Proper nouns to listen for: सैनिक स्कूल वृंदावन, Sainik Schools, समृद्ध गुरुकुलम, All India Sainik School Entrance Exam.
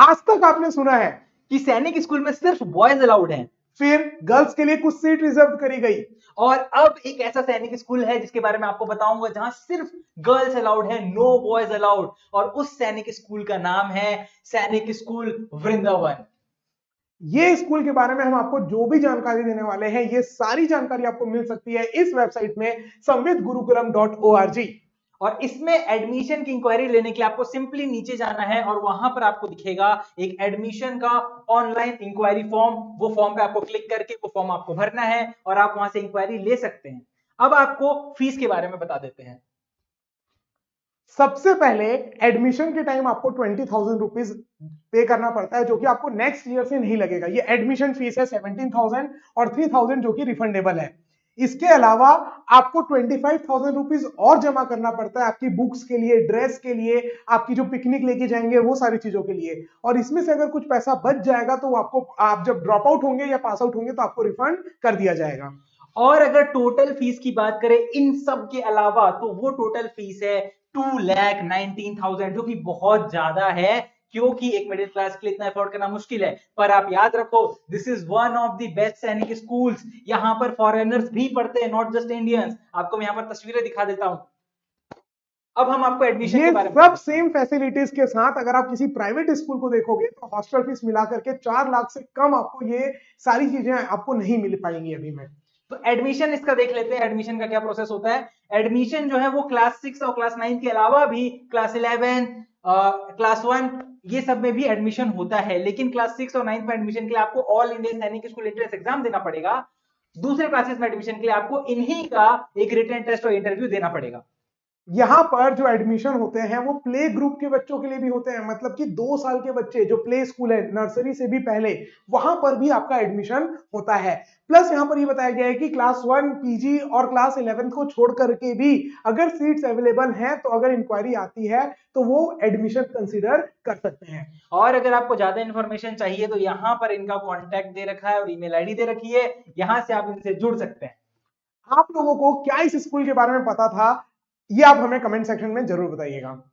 आज तक आपने सुना है कि सैनिक स्कूल में सिर्फ बॉयज अलाउड हैं, फिर गर्ल्स के लिए कुछ सीट रिजर्व करी गई और अब एक ऐसा सैनिक स्कूल है जिसके बारे में आपको बताऊंगा जहां सिर्फ गर्ल्स अलाउड है, नो बॉयज अलाउड। और उस सैनिक स्कूल का नाम है सैनिक स्कूल वृंदावन। ये स्कूल के बारे में हम आपको जो भी जानकारी देने वाले हैं ये सारी जानकारी आपको मिल सकती है इस वेबसाइट में समृद्ध गुरुकुलम.org। और इसमें एडमिशन की इंक्वायरी लेने के लिए आपको सिंपली नीचे जाना है और वहां पर आपको दिखेगा एक एडमिशन का ऑनलाइन इंक्वायरी फॉर्म। वो फॉर्म पे आपको क्लिक करके वो फॉर्म आपको भरना है और आप वहां से इंक्वायरी ले सकते हैं। अब आपको फीस के बारे में बता देते हैं। सबसे पहले एडमिशन के टाइम आपको 20,000 रुपीज पे करना पड़ता है, जो कि आपको नेक्स्ट ईयर से नहीं लगेगा। ये एडमिशन फीस है 17,000 और 3,000 जो कि रिफंडेबल है। इसके अलावा आपको 25,000 रुपीज और जमा करना पड़ता है आपकी बुक्स के लिए, ड्रेस के लिए, आपकी जो पिकनिक लेके जाएंगे वो सारी चीजों के लिए। और इसमें से अगर कुछ पैसा बच जाएगा तो आपको, आप जब ड्रॉप आउट होंगे या पास आउट होंगे तो आपको रिफंड कर दिया जाएगा। और अगर टोटल फीस की बात करें इन सब के अलावा तो वो टोटल फीस है 2,19,000, जो कि बहुत ज्यादा है क्योंकि एक मिडिल क्लास के लिए इतना अफोर्ड करना मुश्किल है। पर आप याद रखो, this is one of the best सैनिक स्कूल्स। यहाँ पर फॉरेनर्स भी पढ़ते हैं, नॉट जस्ट इंडियंस। आपको मैं यहाँ पर तस्वीरें दिखा देता हूँ। अब हम आपको एडमिशन के बारे में सब सेम फैसिलिटीज के साथ अगर आप किसी प्राइवेट स्कूल को देखोगे तो हॉस्टल फीस मिला करके 4 लाख से कम आपको ये सारी चीजें आपको नहीं मिल पाएंगी। अभी मैं तो एडमिशन इसका देख लेते हैं, एडमिशन का क्या प्रोसेस होता है। एडमिशन जो है वो क्लास 6 और क्लास 9 के अलावा भी क्लास 11, क्लास 1 ये सब में भी एडमिशन होता है। लेकिन क्लास 6 और 9 में एडमिशन के लिए आपको all India Sainik school entrance exam देना पड़ेगा। दूसरे क्लासेस में एडमिशन के लिए आपको इन्हीं का एक रिटन टेस्ट और इंटरव्यू देना पड़ेगा। यहाँ पर जो एडमिशन होते हैं वो प्ले ग्रुप के बच्चों के लिए भी होते हैं, मतलब कि 2 साल के बच्चे जो प्ले स्कूल है नर्सरी से भी पहले, वहां पर भी आपका एडमिशन होता है। प्लस यहाँ पर ये बताया गया है कि क्लास 1, पीजी और क्लास 11 को छोड़ करके भी अगर सीट्स अवेलेबल हैं तो अगर इंक्वायरी आती है तो वो एडमिशन कंसीडर कर सकते हैं। और अगर आपको ज्यादा इन्फॉर्मेशन चाहिए तो यहाँ पर इनका कॉन्टैक्ट दे रखा है और ईमेल आईडी दे रखी है, यहाँ से आप इनसे जुड़ सकते हैं। आप लोगों को क्या इस स्कूल के बारे में पता था, ये आप हमें कमेंट सेक्शन में जरूर बताइएगा।